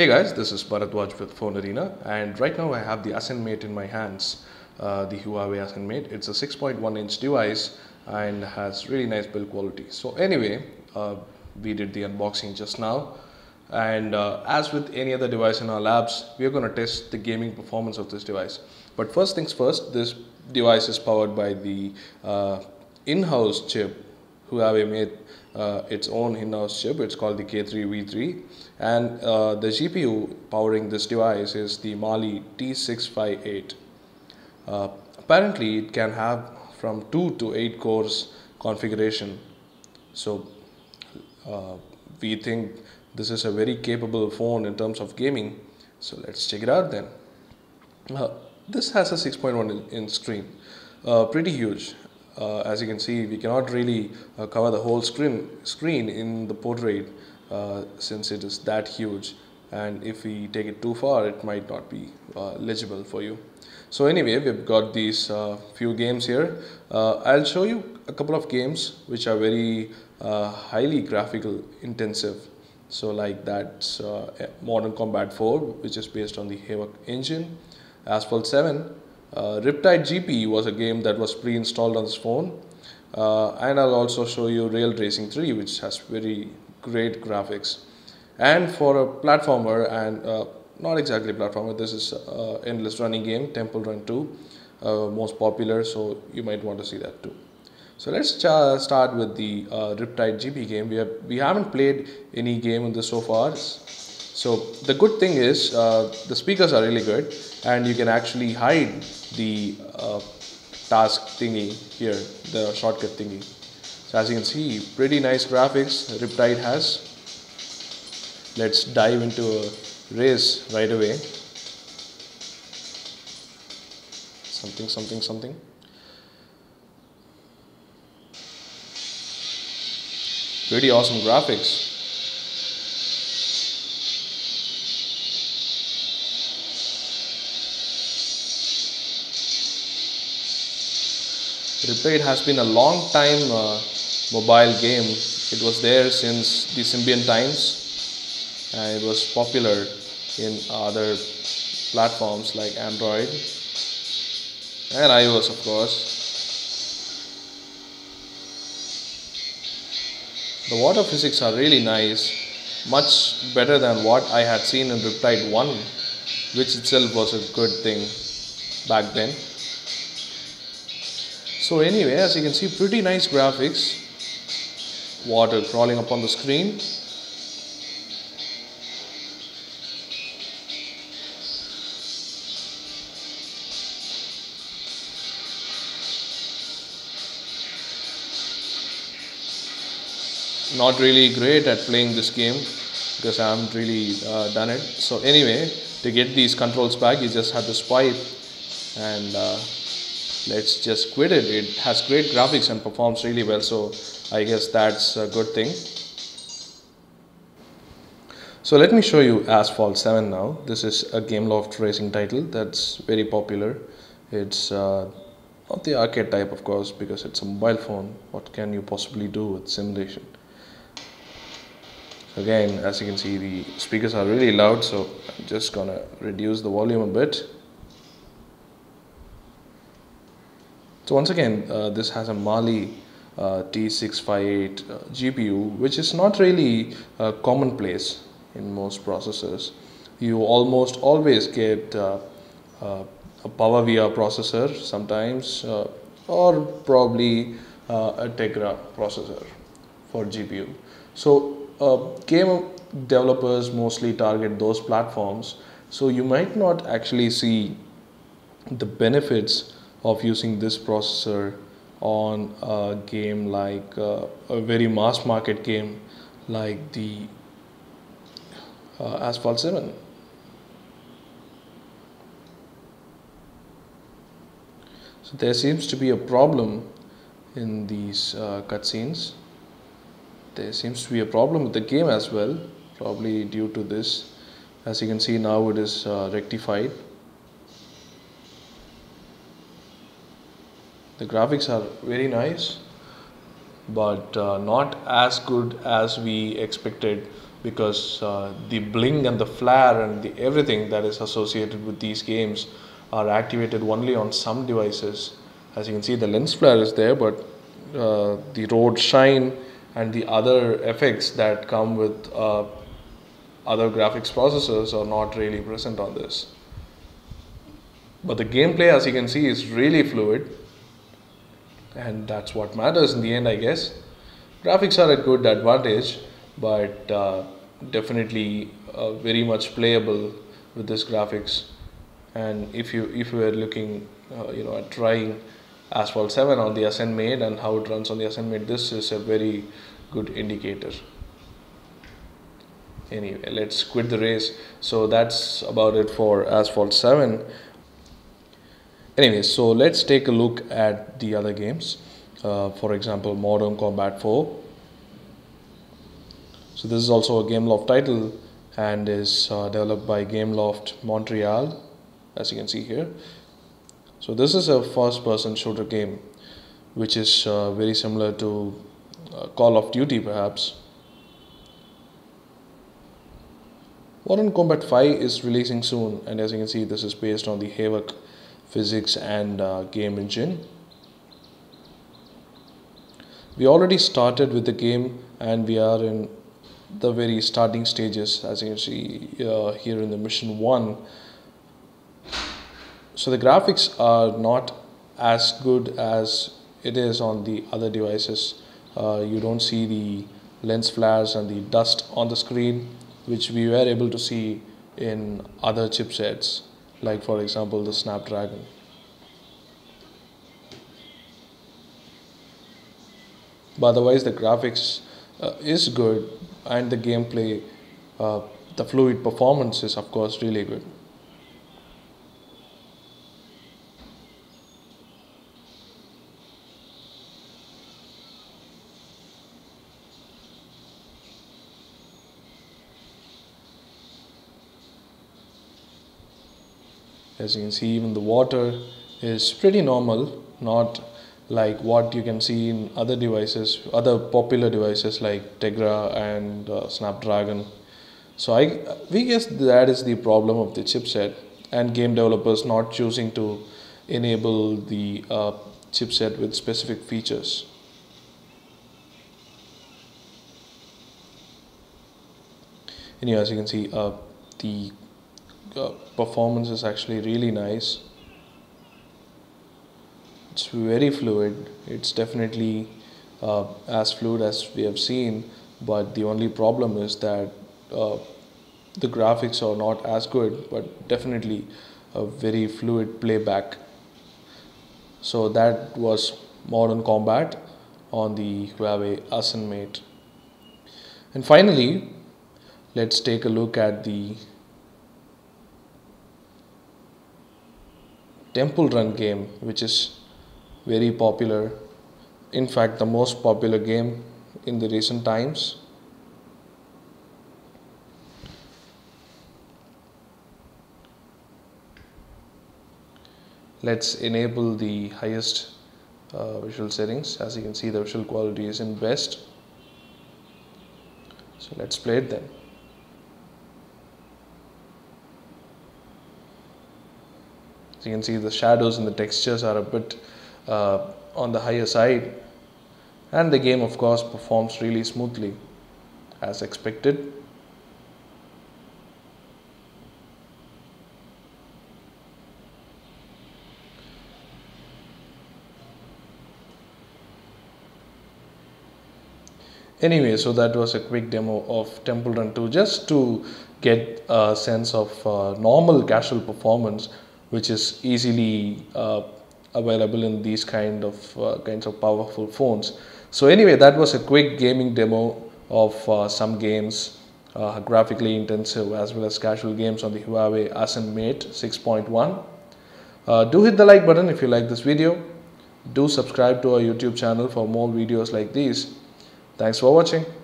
Hey guys, this is Bharatwaj with Phone Arena, and right now I have the Ascend Mate in my hands, the Huawei Ascend Mate. It's a 6.1-inch device and has really nice build quality. So anyway, we did the unboxing just now, and as with any other device in our labs, we are going to test the gaming performance of this device. But first things first, this device is powered by the in-house chip. Huawei made its own in-house chip. It's called the K3V3, and the GPU powering this device is the Mali T658. Apparently it can have from 2 to 8 cores configuration, so we think this is a very capable phone in terms of gaming, so let's check it out then. This has a 6.1-inch screen, pretty huge. As you can see, we cannot really cover the whole screen in the portrait since it is that huge, and if we take it too far it might not be legible for you. So anyway, we've got these few games here. I'll show you a couple of games which are very highly graphical intensive. So like that's Modern Combat 4, which is based on the Havoc engine, Asphalt 7, Riptide GP was a game that was pre-installed on this phone, and I'll also show you Rail Racing 3, which has very great graphics. And for a platformer, and not exactly platformer, this is endless running game, Temple Run 2, most popular, so you might want to see that too. So let's start with the Riptide GP game. We haven't played any game in this so far. So the good thing is the speakers are really good, and you can actually hide the task thingy here, the shortcut thingy. So as you can see, pretty nice graphics Riptide has. Let's dive into a race right away. Something, something, something. Pretty awesome graphics. Riptide has been a long time mobile game. It was there since the Symbian times, and it was popular in other platforms like Android and iOS, of course. The water physics are really nice, much better than what I had seen in Riptide 1, which itself was a good thing back then. So anyway, as you can see, pretty nice graphics, water crawling upon the screen. Not really great at playing this game because I haven't really done it. So anyway, to get these controls back, you just have to swipe and let's just quit it. It has great graphics and performs really well, so I guess that's a good thing. So let me show you Asphalt 7 now. This is a Gameloft racing title that's very popular. It's not the arcade type, of course, because it's a mobile phone. What can you possibly do with simulation? Again, as you can see, the speakers are really loud, so I'm just gonna reduce the volume a bit. So once again, this has a Mali T658 GPU, which is not really commonplace in most processors. You almost always get a PowerVR processor sometimes, or probably a Tegra processor for GPU. So game developers mostly target those platforms, so you might not actually see the benefits of using this processor on a game like a very mass market game like the Asphalt 7. So there seems to be a problem in these cutscenes. There seems to be a problem with the game as well, probably due to this. As you can see now, it is rectified. The graphics are very nice, but not as good as we expected because the bling and the flare and the everything that is associated with these games are activated only on some devices. As you can see, the lens flare is there, but the road shine and the other effects that come with other graphics processors are not really present on this. But the gameplay, as you can see, is really fluid, and that's what matters in the end, I guess. Graphics are a good advantage, but definitely very much playable with this graphics. And if you were looking at trying Asphalt 7 on the Ascend Mate and how it runs on the Ascend Mate, this is a very good indicator. Anyway, let's quit the race. So that's about it for Asphalt 7. Anyway, so let's take a look at the other games. For example, Modern Combat 4. So this is also a Gameloft title and is developed by Gameloft Montreal, as you can see here. So this is a first-person shooter game, which is very similar to Call of Duty, perhaps. Modern Combat 5 is releasing soon, and as you can see, this is based on the Havoc physics and game engine. We already started with the game and we are in the very starting stages, as you can see here in the mission 1. So the graphics are not as good as it is on the other devices. You don't see the lens flares and the dust on the screen, which we were able to see in other chipsets, like for example the Snapdragon. But otherwise the graphics is good, and the gameplay, the fluid performance is of course really good. As you can see, even the water is pretty normal, not like what you can see in other devices, other popular devices like Tegra and Snapdragon. So we guess that is the problem of the chipset and game developers not choosing to enable the chipset with specific features. Anyway, as you can see, the performance is actually really nice. It's very fluid. It's definitely as fluid as we have seen, but the only problem is that the graphics are not as good, but definitely a very fluid playback. So that was Modern Combat on the Huawei Ascend Mate. And finally, let's take a look at the Temple Run game, which is very popular, in fact the most popular game in the recent times. Let's enable the highest visual settings. As you can see, the visual quality is in best. So let's play it then. So you can see the shadows and the textures are a bit on the higher side, and the game of course performs really smoothly as expected. Anyway, so that was a quick demo of Temple Run 2 just to get a sense of normal casual performance, which is easily available in these kinds of powerful phones. So anyway, that was a quick gaming demo of some games, graphically intensive as well as casual games on the Huawei Ascend Mate 6.1. Do hit the like button if you like this video. Do subscribe to our YouTube channel for more videos like these. Thanks for watching.